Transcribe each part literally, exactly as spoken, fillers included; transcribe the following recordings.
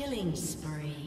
Killing spree.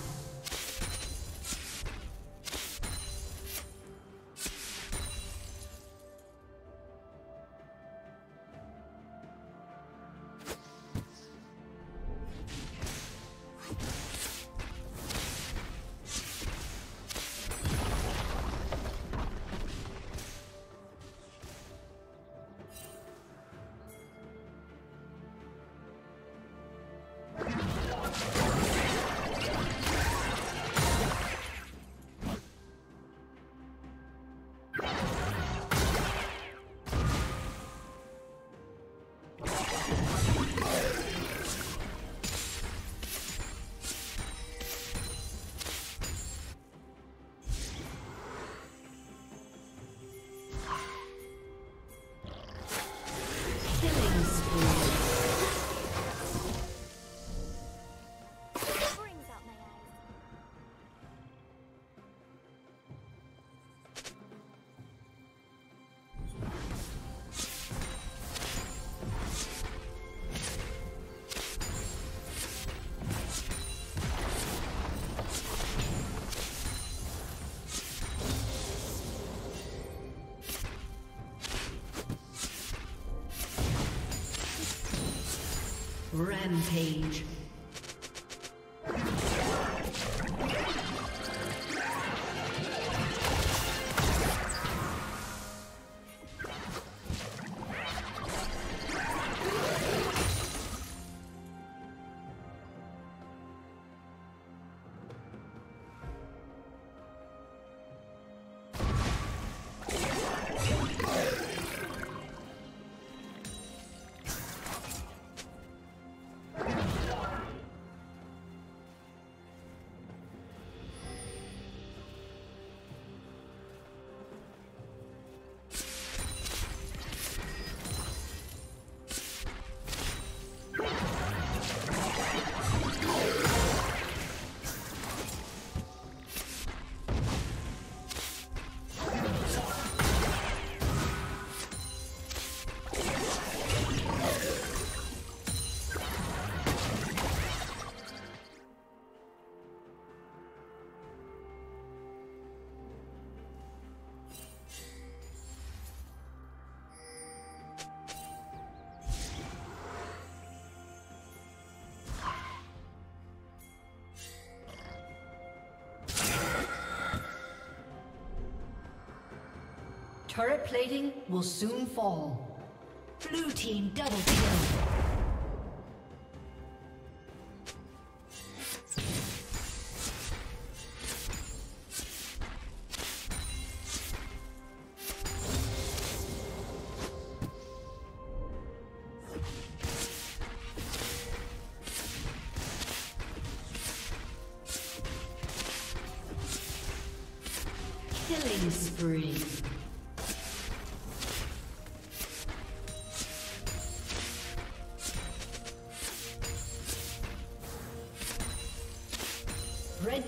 Rampage. Turret plating will soon fall. Blue team double kill. Red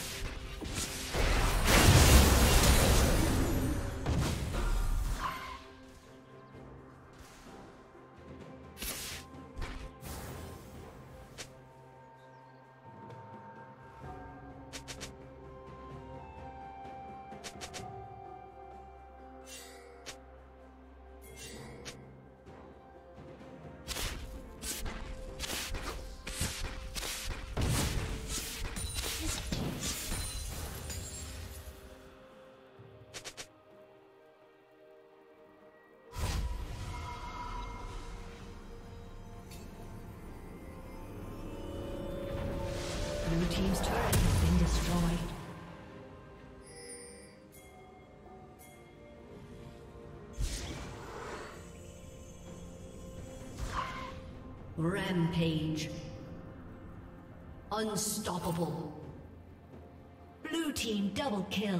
Blue team's turret has been destroyed. Rampage. Unstoppable. Blue team double kill.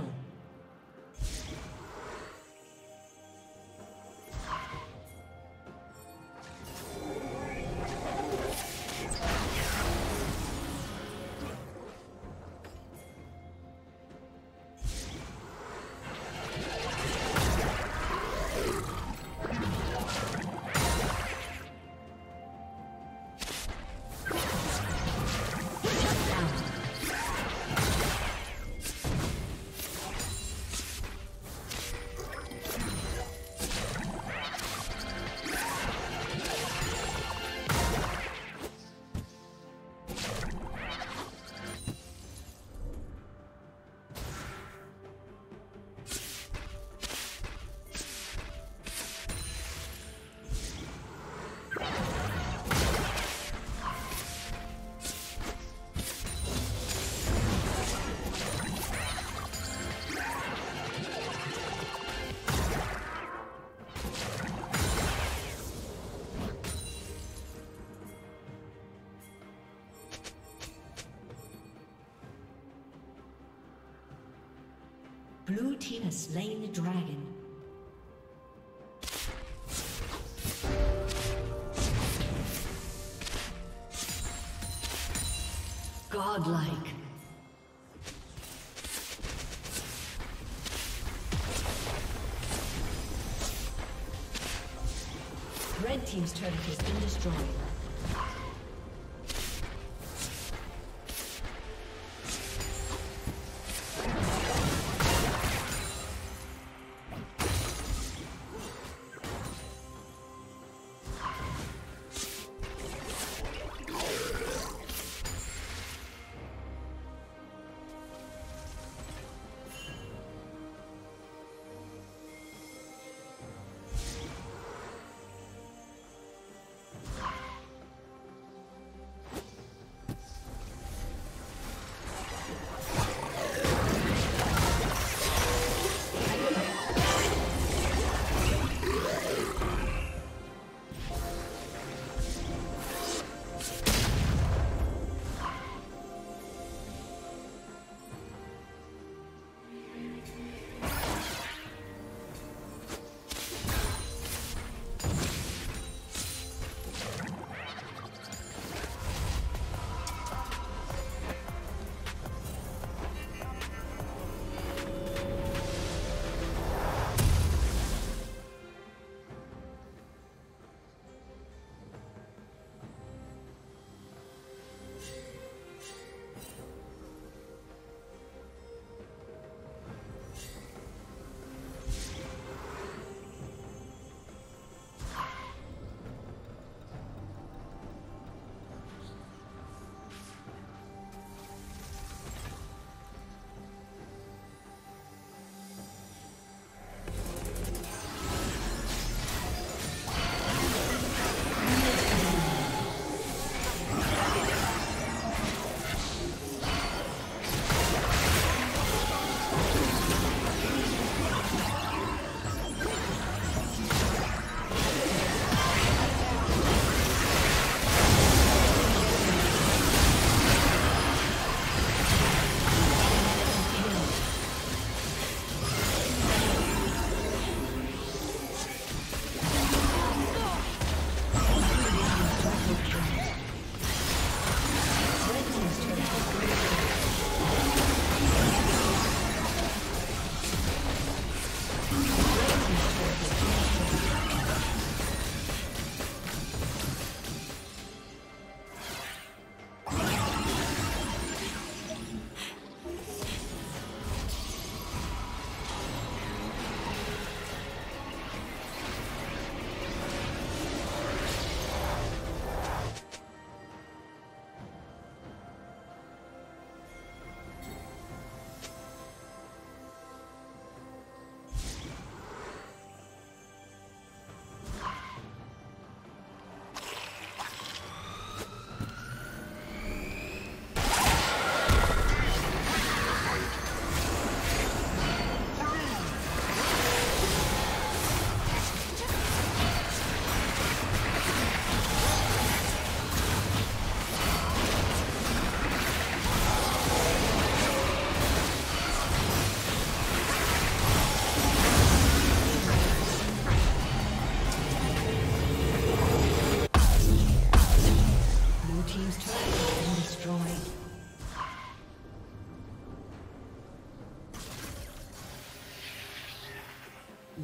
Blue team has slain the dragon. Godlike. Red team's turret has been destroyed.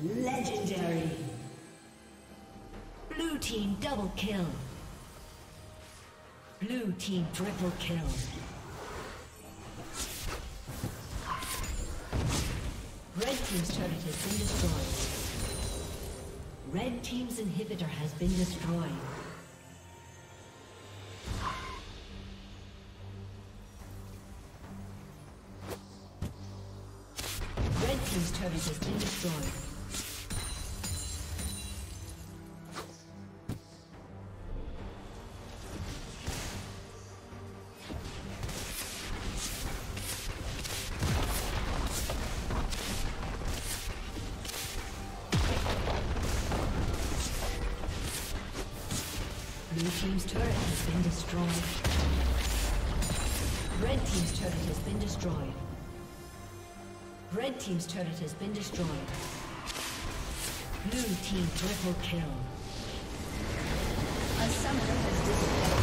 Legendary. Blue team double kill. Blue team triple kill. Red team's turret has been destroyed. Red team's inhibitor has been destroyed. Red team's turret has been destroyed. Red team's turret has been destroyed. Red team's turret has been destroyed. Blue team triple kill. A summoner has disappeared.